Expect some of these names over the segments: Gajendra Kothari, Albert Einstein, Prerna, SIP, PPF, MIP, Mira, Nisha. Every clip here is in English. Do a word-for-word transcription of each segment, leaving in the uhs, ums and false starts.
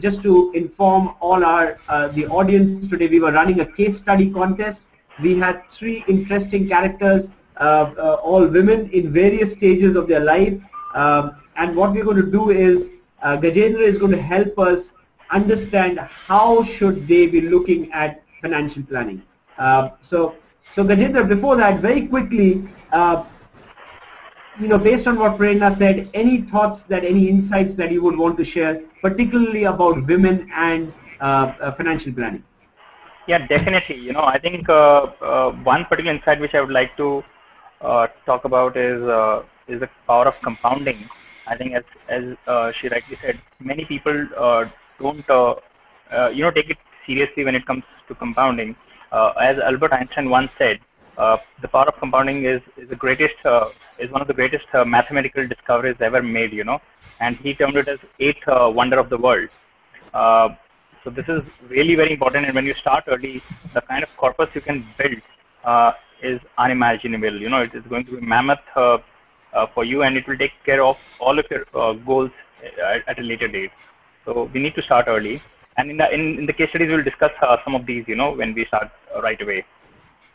just to inform all our uh, the audience, today we were running a case study contest. We had three interesting characters, uh, uh, all women in various stages of their life. Uh, and what we're going to do is, uh, Gajendra is going to help us understand how should they be looking at financial planning. Uh, so, so Gajendra, before that, very quickly, uh, you know, based on what Prerna said, any thoughts, that any insights that you would want to share, particularly about women and uh, uh, financial planning? Yeah, definitely. You know, I think uh, uh, one particular insight which I would like to uh, talk about is uh, is the power of compounding. I think, as as uh, she rightly said, many people uh, don't uh, uh, you know take it seriously when it comes to compounding. Uh, as Albert Einstein once said, uh, the power of compounding is is the greatest uh, is one of the greatest uh, mathematical discoveries ever made. You know, and he termed it as eighth uh, wonder of the world. Uh, So this is really very important, and when you start early, the kind of corpus you can build uh, is unimaginable. You know, it is going to be mammoth uh, uh, for you, and it will take care of all of your uh, goals at, at a later date. So we need to start early, and in the in, in the case studies we'll discuss uh, some of these. You know, when we start uh, right away.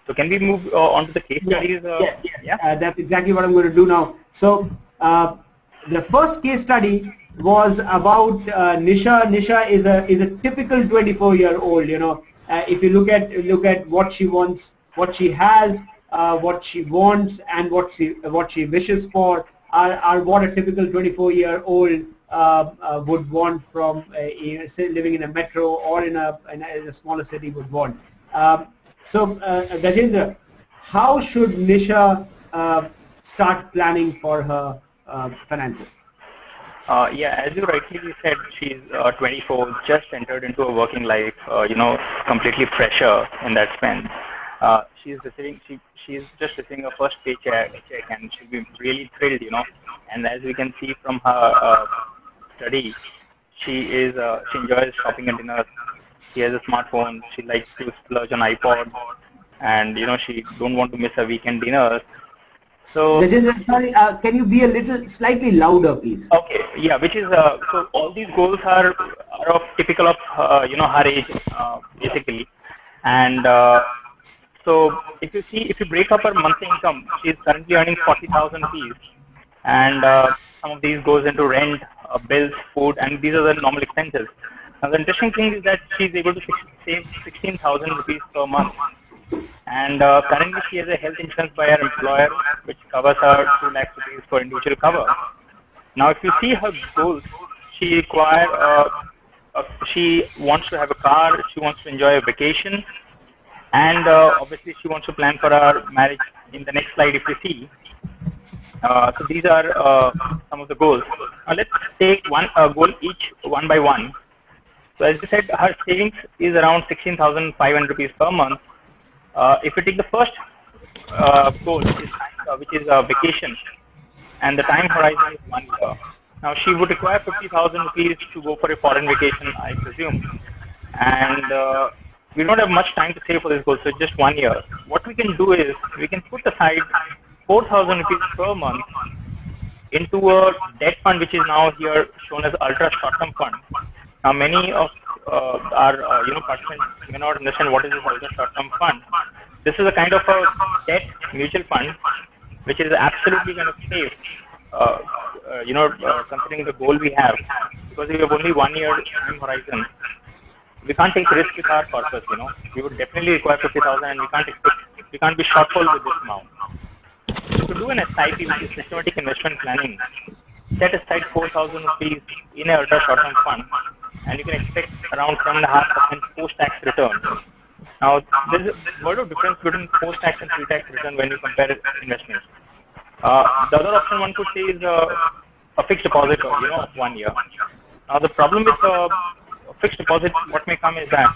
So can we move uh, on to the case yes, studies? Uh, yes, yes. Yeah, uh, that's exactly what I'm going to do now. So uh, the first case study was about uh, Nisha. Nisha is a is a typical twenty-four-year-old. You know, uh, if you look at look at what she wants, what she has, uh, what she wants, and what she what she wishes for are are what a typical twenty-four-year-old uh, uh, would want from uh, say living in a metro or in a in a, in a smaller city would want. Um, so, uh, Gajendra, how should Nisha uh, start planning for her uh, finances? Uh, yeah, as you rightly said, she's uh, twenty-four, just entered into a working life. Uh, you know, completely fresher in that sense. Uh, she's receiving, she she's just receiving her first paycheck, paycheck, and she'll be really thrilled. You know, and as we can see from her uh, study, she is uh, she enjoys shopping and dinner. She has a smartphone. She likes to splurge on iPod, and you know, she don't want to miss her weekend dinners. So, Gajendra, sorry, uh, can you be a little slightly louder, please? Okay, yeah, which is uh, so all these goals are are of typical of uh, you know her age uh, basically, and uh, so if you see if you break up her monthly income, she is currently earning forty thousand rupees, and uh, some of these goes into rent, uh, bills, food, and these are the normal expenses. Now the interesting thing is that she is able to save sixteen thousand rupees per month. And uh, currently she has a health insurance by her employer which covers her two lakh rupees for individual cover. Now if you see her goals, she require uh, uh, she wants to have a car, she wants to enjoy a vacation, and uh, obviously she wants to plan for her marriage in the next slide if you see. Uh, so these are uh, some of the goals. Now let's take one uh, goal each one by one. So as you said, her savings is around sixteen thousand five hundred rupees per month. Uh, if you take the first uh, goal, which is, uh, which is uh, vacation, and the time horizon is one year. Now she would require fifty thousand rupees to go for a foreign vacation, I presume, and uh, we don't have much time to save for this goal, so just one year. What we can do is we can put aside four thousand rupees per month into a debt fund, which is now here shown as ultra short-term fund. Now many of uh, our uh, you know participants may not understand what is this ultra short-term fund. This is a kind of a debt mutual fund, which is absolutely kind of safe, uh, uh, you know, uh, considering the goal we have, because we have only one year time horizon. We can't take risk with our corpus, you know. We would definitely require fifty thousand, and we can't expect, we can't be shortfall with this amount. So to do an S I P, which is systematic investment planning, set aside four thousand rupees in an ultra short-term fund, and you can expect around seven point five percent post-tax return. Now, there is a world of difference between post-tax and pre-tax return when you compare investments. Uh, the other option one could say is uh, a fixed deposit, of, you know, of one year. Now, the problem with uh, a fixed deposit, what may come is that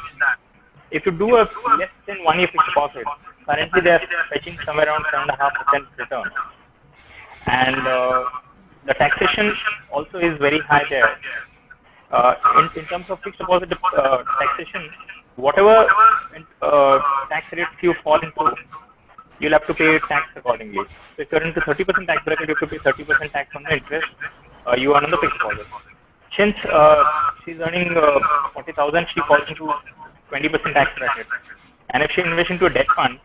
if you do a less than one-year fixed deposit, currently they are fetching somewhere around seven point five percent return, and uh, the taxation also is very high there. Uh, in, in terms of fixed deposit uh, taxation, whatever uh, tax rates you fall into, you'll have to pay tax accordingly. So if you're into thirty percent tax bracket, you have to pay thirty percent tax on the interest uh, you earn on the fixed deposit. Since uh, she's earning uh, forty thousand, she falls into twenty percent tax bracket. And if she invests into a debt fund,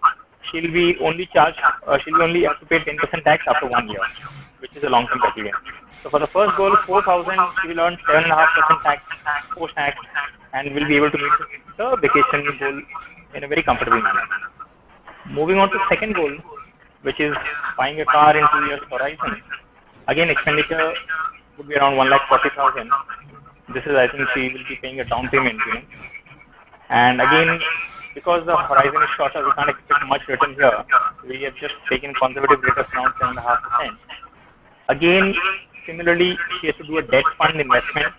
she'll be only charged, uh, she'll only have to pay ten percent tax after one year, which is a long-term period. So for the first goal, four thousand, she will earn seven point five percent tax, post-tax, and will be able to meet the vacation goal in a very comfortable manner. Moving on to the second goal, which is buying a car in two years horizon. Again, expenditure would be around one lakh forty thousand. This is, I think, she will be paying a down payment, you know. And again, because the horizon is shorter, we can't expect much return here. We have just taken conservative rate of around seven point five percent. Again, similarly, she has to do a debt fund investment.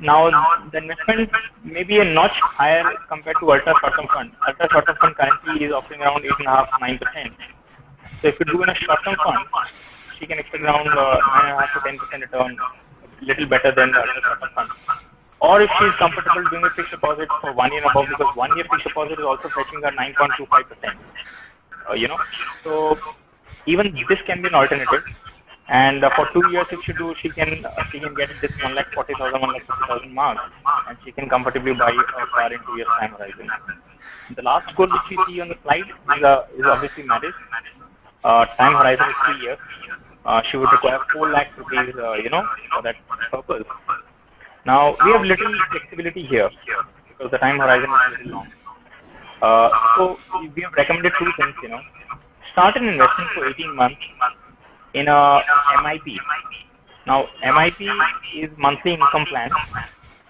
Now, the investment may be a notch higher compared to Ultra Short-Term Fund. Ultra Short-Term Fund currently is offering around eight point five to nine percent. So if you do in a Short-Term Fund, she can expect around nine point five to ten percent return, a little better than the Ultra Short-Term Fund. Or if she is comfortable doing a fixed deposit for one year and above, because one year fixed deposit is also fetching her nine point two five percent. Uh, you know, so even this can be an alternative. And uh, for two years, if she do, she can uh, she can get this one lakh forty thousand, one lakh fifty thousand mark, and she can comfortably buy a car in two years time horizon. The last goal which we see on the slide is, uh, is obviously marriage. Uh, time horizon is three years. Uh, she would require four lakh rupees, uh, you know, for that purpose. Now we have little flexibility here because the time horizon is very long. Uh, so we have recommended two things, you know, start an investment for eighteen months. In a M I P. Now M I P is monthly income plan,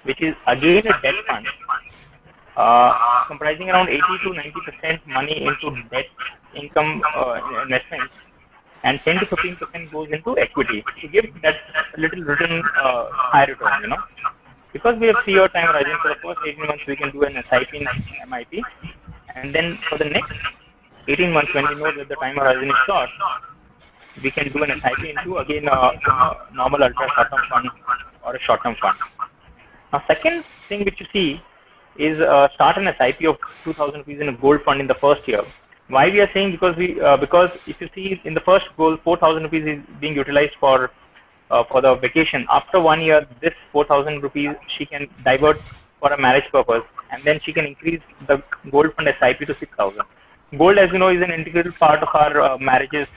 which is again a debt fund, uh, comprising around eighty to ninety percent money into debt income uh, investments, and ten to fifteen percent goes into equity to give that little return, uh, high return, you know. Because we have three-year time horizon, for the first eighteen months we can do an S I P in M I P, and then for the next eighteen months, when we know that the time horizon is short, we can do an S I P into again uh, a normal ultra short-term fund or a short-term fund. Now, second thing which you see is uh, start an S I P of two thousand rupees in a gold fund in the first year. Why we are saying, because we uh, because if you see in the first goal, four thousand rupees is being utilized for uh, for the vacation. After one year, this four thousand rupees she can divert for a marriage purpose, and then she can increase the gold fund S I P to six thousand. Gold, as you know, is an integral part of our uh, marriages.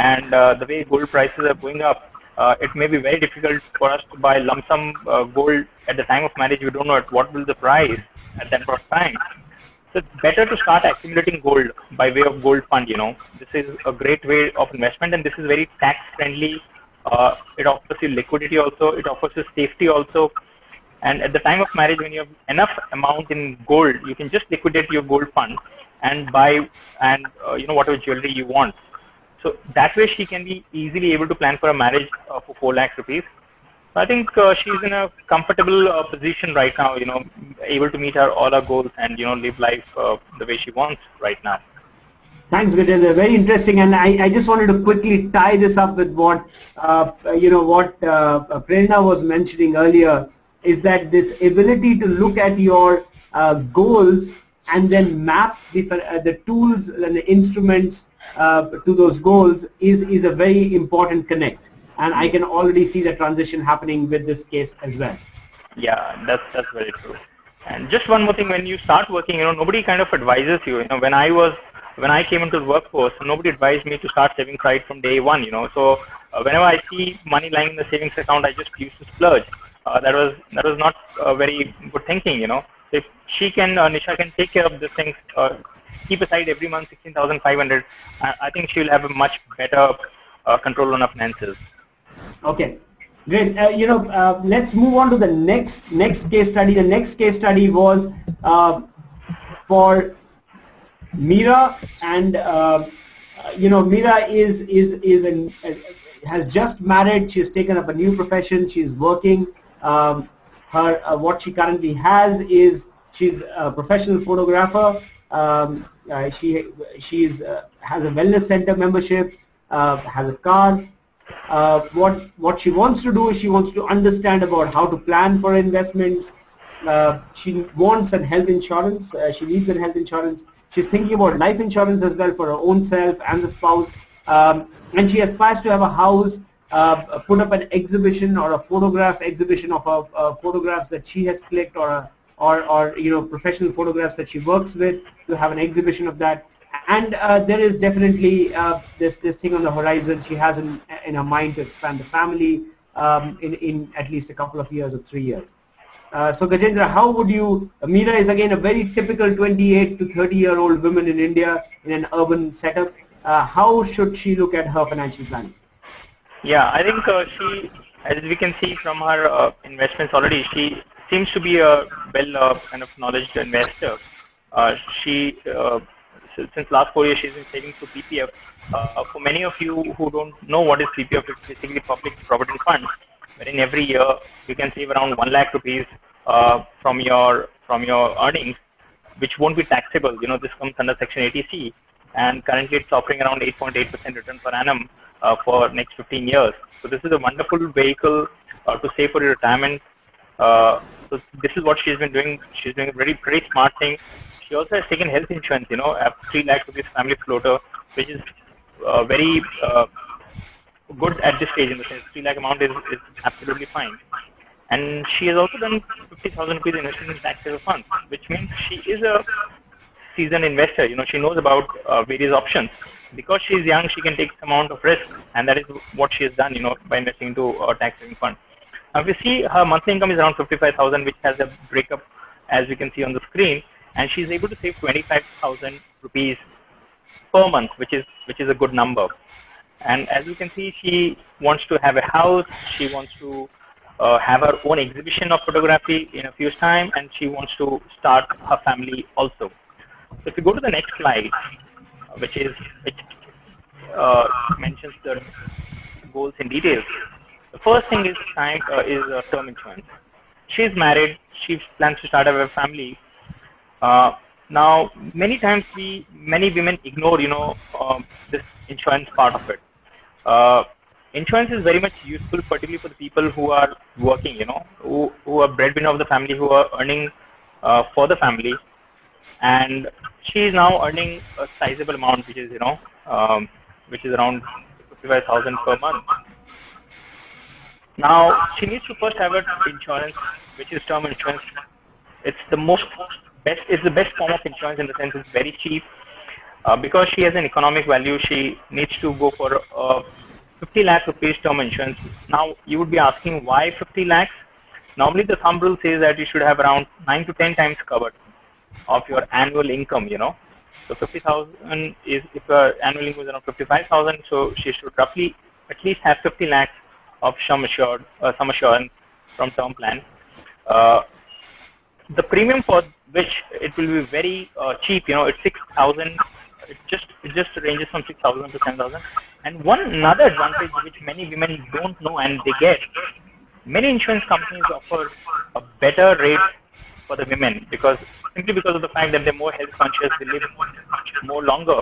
And uh, the way gold prices are going up, uh, it may be very difficult for us to buy lump sum uh, gold at the time of marriage. We don't know at what will the price at that point of time. So it's better to start accumulating gold by way of gold fund, you know. This is a great way of investment, and this is very tax friendly. Uh, it offers you liquidity also, it offers you safety also. And at the time of marriage, when you have enough amount in gold, you can just liquidate your gold fund and buy and uh, you know, whatever jewelry you want. So that way she can be easily able to plan for a marriage uh, for four lakh rupees. So I think uh, she's in a comfortable uh, position right now, you know, able to meet her all her goals and, you know, live life uh, the way she wants right now. Thanks, Gajendra. Very interesting, and I, I just wanted to quickly tie this up with what, uh, you know, what uh, Prerna was mentioning earlier, is that this ability to look at your uh, goals and then map the, uh, the tools and the instruments Uh, to those goals is is a very important connect, and I can already see the transition happening with this case as well. Yeah, that's that's very true. And just one more thing, when you start working, you know, nobody kind of advises you. You know, when I was when I came into the workforce, nobody advised me to start saving right from day one. You know, so uh, whenever I see money lying in the savings account, I just used to splurge. Uh, that was that was not uh, very good thinking. You know, if she can, uh, Nisha can take care of these things. Uh, keep aside every month sixteen thousand five hundred, I think she will have a much better uh, control on her finances. Okay, great. Uh, you know, uh, let's move on to the next next case study. The next case study was uh, for Mira, and uh, you know, Mira is is is an, has just married. She has taken up a new profession. She is working. Um, her uh, what she currently has is she's a professional photographer. Um, uh, she she's uh, has a wellness center membership, uh, has a car. Uh, what what she wants to do is she wants to understand about how to plan for investments. Uh, she wants a health insurance. Uh, she needs a health insurance. She's thinking about life insurance as well for her own self and the spouse. Um, and she aspires to have a house uh, put up an exhibition or a photograph exhibition of uh, uh, photographs that she has clicked, or a, or or you know, professional photographs that she works with, to have an exhibition of that. And uh, there is definitely uh, this this thing on the horizon. She has in, in her mind to expand the family um, in in at least a couple of years or three years. Uh, so Gajendra, how would you? Mira is again a very typical twenty-eight to thirty year old woman in India in an urban setup. Uh, how should she look at her financial planning? Yeah, I think uh, she, as we can see from her uh, investments already, she seems to be a well uh, kind of knowledgeable investor. Uh, she uh, Since last four years, she's been saving through P P F. Uh, for many of you who don't know what is P P F, it's basically Public Provident Fund, wherein every year you can save around one lakh rupees uh, from your from your earnings, which won't be taxable. You know, this comes under Section eighty C, and currently it's offering around eight point eight percent return per annum uh, for next fifteen years. So this is a wonderful vehicle uh, to save for your retirement. Uh, so this is what she's been doing. She's doing a very pretty smart thing. She also has taken health insurance, you know, a three lakh rupees family floater, which is uh, very uh, good at this stage, in the sense three lakh amount is, is absolutely fine. And she has also done fifty thousand rupees investment in tax-saving funds, which means she is a seasoned investor. You know, she knows about uh, various options. Because she is young, she can take some amount of risk, and that is what she has done, you know, by investing into a tax-saving fund. Now, if you see, her monthly income is around fifty-five thousand, which has a breakup, as you can see on the screen. And she's able to save twenty-five thousand rupees per month, which is which is a good number. And as you can see, she wants to have a house. She wants to uh, have her own exhibition of photography in a few years' time, and she wants to start her family also. So if you go to the next slide, which is which uh, mentions the goals in detail. The first thing is time uh, is uh, term insurance. She's married. She plans to start a family. Uh, now, many times we, many women ignore, you know, uh, this insurance part of it. Uh, insurance is very much useful, particularly for the people who are working, you know, who, who are breadwinner of the family, who are earning uh, for the family. And she is now earning a sizable amount, which is, you know, um, which is around fifty-five thousand per month. Now, she needs to first have an insurance, which is term insurance. It's the most Best, it's the best form of insurance, in the sense it's very cheap. Uh, because she has an economic value, she needs to go for uh, fifty lakh rupees term insurance. Now, you would be asking, why fifty lakhs? Normally, the thumb rule says that you should have around nine to ten times covered of your annual income, you know. So fifty thousand is, if her annual income is around fifty-five thousand, so she should roughly at least have fifty lakhs of sum assured, uh, sum assurance from term plan. Uh, the premium for which it will be very uh, cheap, you know, it's six thousand, it just, it just ranges from six thousand to ten thousand. And one another advantage which many women don't know and they get, many insurance companies offer a better rate for the women, because, simply because of the fact that they're more health conscious, they live more longer.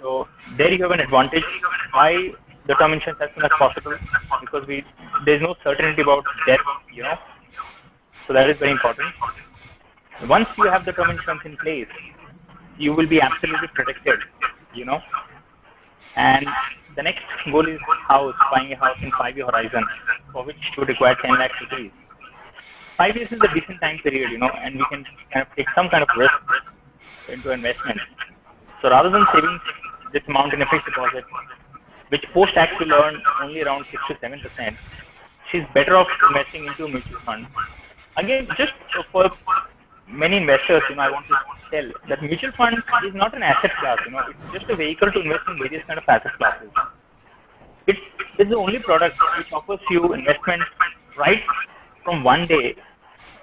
So there you have an advantage by the term insurance as soon as possible, because we, there's no certainty about death, you know, so that is very important. Once you have the term insurance in place, you will be absolutely protected, you know. And the next goal is house, buying a house in five-year horizon, for which you require ten lakh rupees. Five years is a decent time period, you know, and we can kind of take some kind of risk into investment. So rather than saving this amount in a fixed deposit, which post-tax will earn only around six to seven percent, she's better off investing into mutual funds. Again, just for many investors, you know, I want to tell that mutual fund is not an asset class, you know, it's just a vehicle to invest in various kind of asset classes. It is the only product which offers you investment right from one day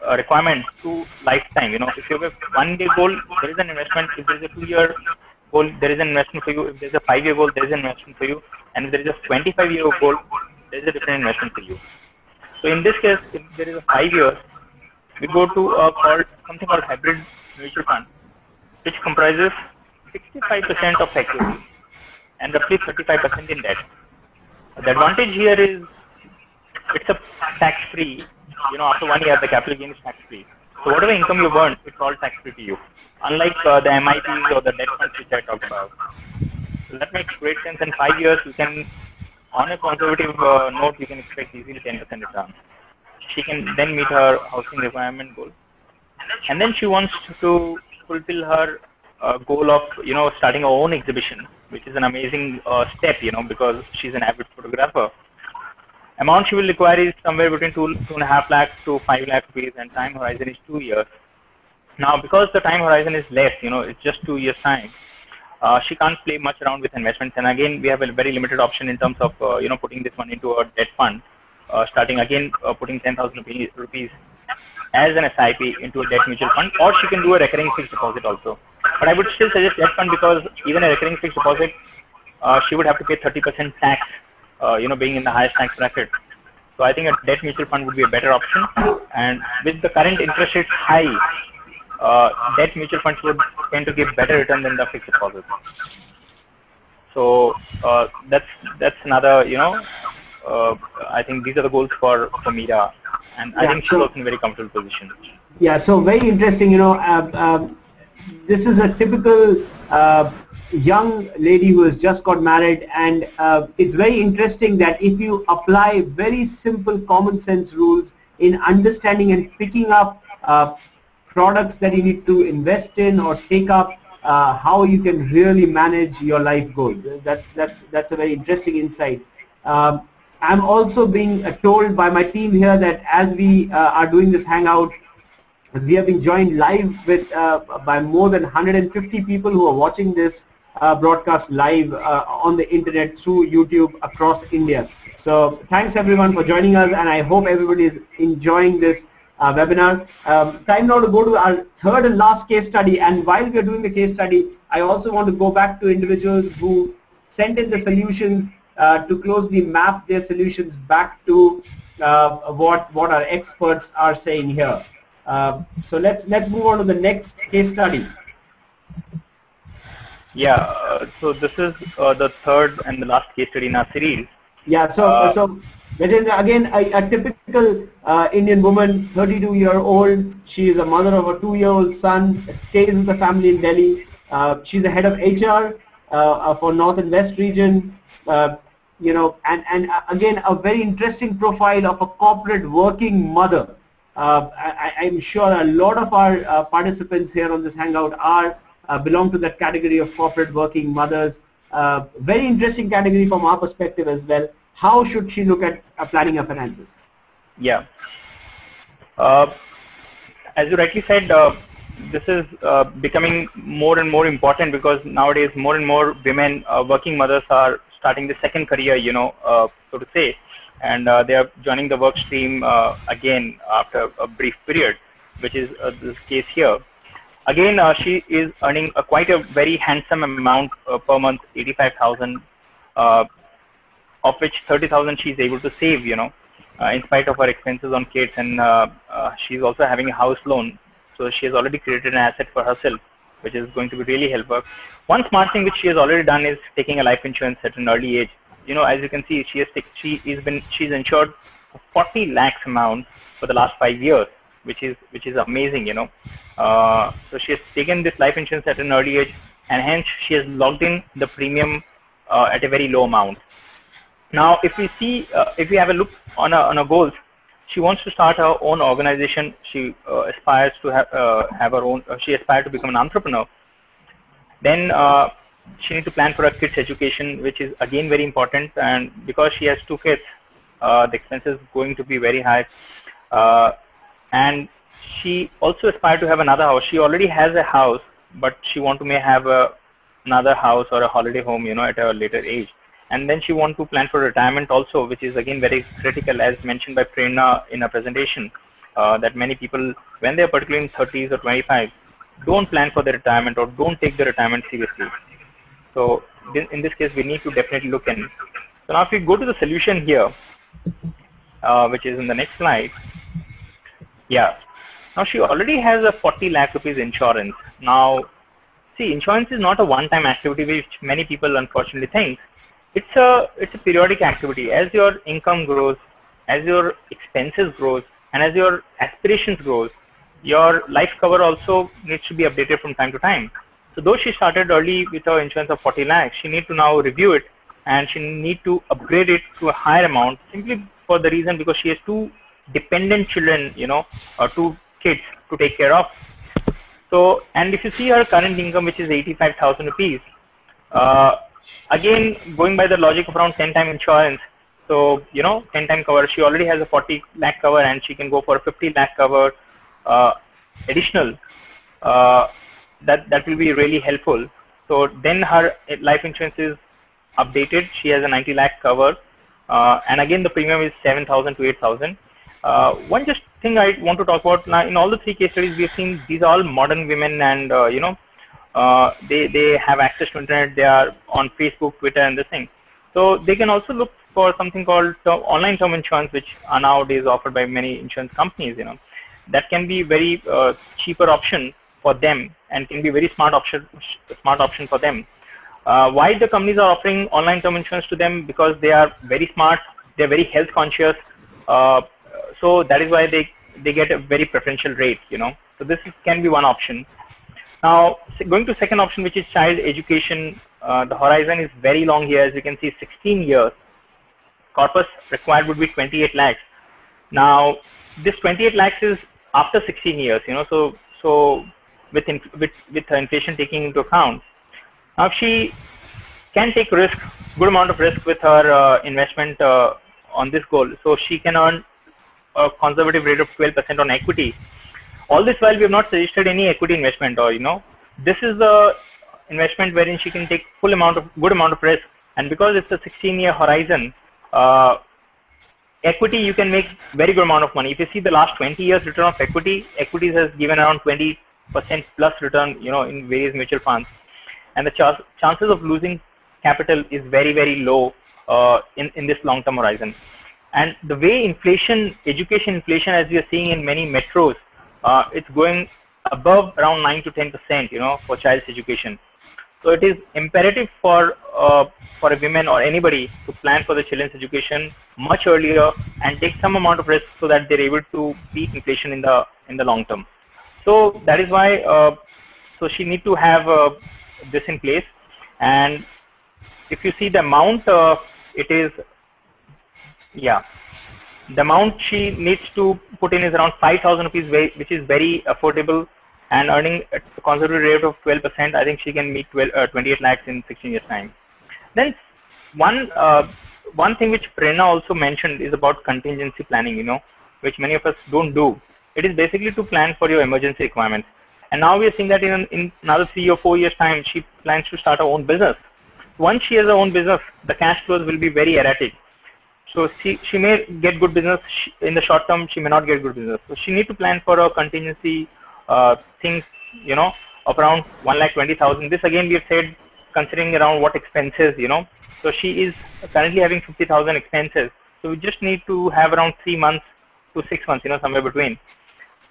uh, requirement to lifetime. You know, if you have a one day goal, there is an investment. If there is a two year goal, there is an investment for you. If there is a five year goal, there is an investment for you. And if there is a twenty-five year goal, there is a different investment for you. So in this case, if there is a five year, we go to uh, called something called hybrid mutual fund, which comprises sixty-five percent of equity and roughly thirty-five percent in debt. The advantage here is it's a tax-free. You know, after one year, the capital gain is tax-free. So whatever income you earn, it's all tax-free to you, unlike uh, the M I Ps or the debt funds which I talked about. So that makes great sense. In five years, you can On a conservative uh, note, we can expect easily ten percent return. She can then meet her housing requirement goal, and then she wants to fulfill her uh, goal of you know starting her own exhibition, which is an amazing uh, step, you know, because she's an avid photographer. Amount she will require is somewhere between two two and a half lakh to five lakh rupees, and time horizon is two years. Now, because the time horizon is less, you know, it's just two years time. Uh, she can't play much around with investments, and again, we have a very limited option in terms of uh, you know putting this money into a debt fund. Uh, starting again, uh, putting ten thousand rupees as an S I P into a debt mutual fund, or she can do a recurring fixed deposit also. But I would still suggest debt fund, because even a recurring fixed deposit, uh, she would have to pay thirty percent tax, uh, you know, being in the highest tax bracket. So I think a debt mutual fund would be a better option. And with the current interest rates high, uh, debt mutual funds would tend to give better return than the fixed deposit. So uh, that's that's another you know. Uh, I think these are the goals for, for Mira, and yeah, I think she's also in a very comfortable position. Yeah, so very interesting. You know, uh, uh, this is a typical uh, young lady who has just got married, and uh, it's very interesting that if you apply very simple common sense rules in understanding and picking up uh, products that you need to invest in or take up, uh, how you can really manage your life goals. That's that's that's a very interesting insight. Um, I'm also being uh, told by my team here that as we uh, are doing this hangout, we have been joined live with uh, by more than one hundred fifty people who are watching this uh, broadcast live uh, on the internet through YouTube across India. So thanks everyone for joining us, and I hope everybody is enjoying this uh, webinar. Um, time now to go to our third and last case study, and while we are doing the case study, I also want to go back to individuals who sent in the solutions. Uh, to closely map their solutions back to uh, what what our experts are saying here. Uh, so let's let's move on to the next case study. Yeah. Uh, so this is uh, the third and the last case study in our series. Yeah. So uh, so again, a, a typical uh, Indian woman, thirty-two year old. She is a mother of a two year old son. Stays with the family in Delhi. Uh, she's the head of H R uh, for North and West region. Uh, You know, and and again, a very interesting profile of a corporate working mother. Uh, I, I'm sure a lot of our uh, participants here on this hangout are uh, belong to that category of corporate working mothers. Uh, very interesting category from our perspective as well. How should she look at uh, planning her finances? Yeah. Uh, as you rightly said, uh, this is uh, becoming more and more important, because nowadays more and more women, uh, working mothers, are starting the second career, you know, uh, so to say, and uh, they are joining the work stream uh, again after a brief period, which is uh, this case here. Again, uh, she is earning a quite a very handsome amount uh, per month, eighty-five thousand, uh, of which thirty thousand she is able to save, you know, uh, in spite of her expenses on kids, and uh, uh, she is also having a house loan, so she has already created an asset for herself, which is going to be really helpful. One smart thing which she has already done is taking a life insurance at an early age. You know, as you can see, she has she is been she's insured forty lakhs amount for the last five years, which is which is amazing. You know, uh, so she has taken this life insurance at an early age, and hence she has locked in the premium uh, at a very low amount. Now, if we see uh, if we have a look on a, on her goals, she wants to start her own organization. She uh, aspires to have uh, have her own. Uh, she aspires to become an entrepreneur. Then uh, she needs to plan for her kids' education, which is again very important. And because she has two kids, uh, the expenses going to be very high. Uh, and she also aspires to have another house. She already has a house, but she want to may have a, another house or a holiday home, you know, at a later age. And then she want to plan for retirement also, which is again very critical, as mentioned by Prerna in her presentation, uh, that many people, when they are particularly in thirties or twenty-five. Don't plan for the retirement, or don't take the retirement seriously. So th in this case, we need to definitely look in. So now, if we go to the solution here, uh, which is in the next slide. Yeah. Now she already has a forty lakh rupees insurance. Now, see, insurance is not a one-time activity, which many people unfortunately think. It's a it's a periodic activity. As your income grows, as your expenses grows, and as your aspirations grows, your life cover also needs to be updated from time to time. So though she started early with her insurance of forty lakhs, she needs to now review it and she need to upgrade it to a higher amount simply for the reason because she has two dependent children, you know, or two kids to take care of. So, and if you see her current income, which is eighty-five thousand rupees, uh, again going by the logic of around ten time insurance, so you know, ten time cover, she already has a forty lakh cover, and she can go for a fifty lakh cover uh, additional. Uh, that that will be really helpful. So then her life insurance is updated. She has a ninety lakh cover, uh, and again the premium is seven thousand to eight thousand. Uh, one just thing I want to talk about now, in all the three case studies we have seen, these are all modern women, and uh, you know, uh, they they have access to internet. They are on Facebook, Twitter, and this thing. So they can also look for something called term, online term insurance, which are nowadays offered by many insurance companies. You know, that can be very uh, cheaper option for them, and can be very smart option, smart option for them. Uh, why the companies are offering online term insurance to them? Because they are very smart. They are very health conscious. Uh, So that is why they they get a very preferential rate, you know. So this is, can be one option. Now going to second option, which is child education. Uh, the horizon is very long here, as you can see, sixteen years. Corpus required would be twenty-eight lakhs. Now this twenty-eight lakhs is after sixteen years, you know. So so with with with her inflation taking into account, now she can take risk, good amount of risk with her uh, investment uh, on this goal. So she can earn a conservative rate of twelve percent on equity. All this while we have not suggested any equity investment, or you know, this is the investment wherein she can take full amount of good amount of risk, and because it's a sixteen year horizon, uh, equity you can make very good amount of money. If you see the last twenty years return of equity, equities has given around twenty percent plus return, you know, in various mutual funds, and the ch chances of losing capital is very very low uh, in in this long term horizon. And the way inflation, education inflation, as we are seeing in many metros, uh, it's going above around nine to ten percent, you know, for child's education. So it is imperative for uh, for a woman or anybody to plan for the children's education much earlier and take some amount of risk so that they're able to beat inflation in the in the long term. So that is why, uh, so she need to have uh, this in place. And if you see the amount, uh, it is. Yeah, the amount she needs to put in is around five thousand rupees, which is very affordable, and earning a conservative rate of twelve percent. I think she can meet twenty-eight lakhs in sixteen years time. Then one uh, one thing which Prerna also mentioned is about contingency planning, you know, which many of us don't do. It is basically to plan for your emergency requirements. And now we are seeing that in, an, in another three or four years time, she plans to start her own business. Once she has her own business, the cash flows will be very erratic. So she she may get good business in the short term. She may not get good business. So she need to plan for a contingency uh, things, you know, of around one lakh twenty thousand. This again we have said considering around what expenses, you know. So she is currently having fifty thousand expenses. So we just need to have around three months to six months, you know, somewhere between.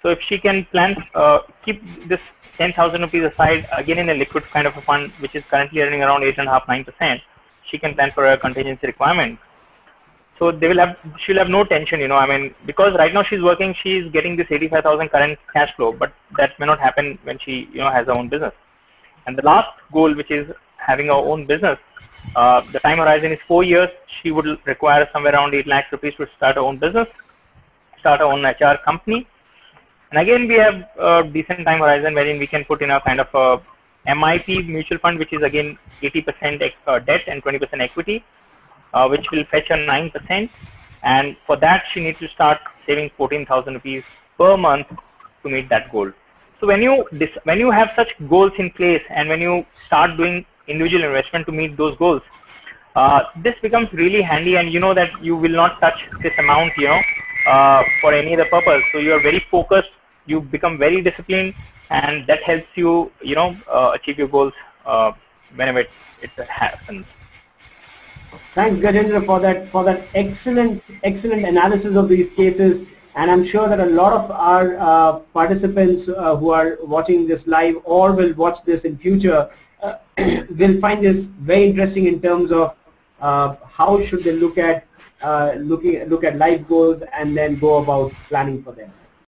So if she can plan, uh, keep this ten thousand rupees aside again in a liquid kind of a fund, which is currently earning around eight and a half nine percent, she can plan for her contingency requirement. So they will have, she'll have no tension, you know. I mean, because right now she's working, she's getting this eighty-five thousand current cash flow, but that may not happen when she, you know, has her own business. And the last goal, which is having her own business, uh, the time horizon is four years. She would require somewhere around eight lakhs rupees to start her own business, start her own H R company. And again, we have a decent time horizon wherein we can put in a kind of a M I P mutual fund, which is again eighty percent debt and twenty percent equity. Uh, which will fetch her nine percent, and for that she needs to start saving fourteen thousand rupees per month to meet that goal. So when you when you have such goals in place, and when you start doing individual investment to meet those goals, uh, this becomes really handy, and you know that you will not touch this amount, you know, uh, for any other purpose. So you are very focused, you become very disciplined, and that helps you, you know, uh, achieve your goals uh, whenever it, it happens. Thanks, Gajendra, for that for that excellent excellent analysis of these cases, and I'm sure that a lot of our uh, participants uh, who are watching this live or will watch this in future uh, will find this very interesting in terms of uh, how should they look at uh, looking look at life goals and then go about planning for them.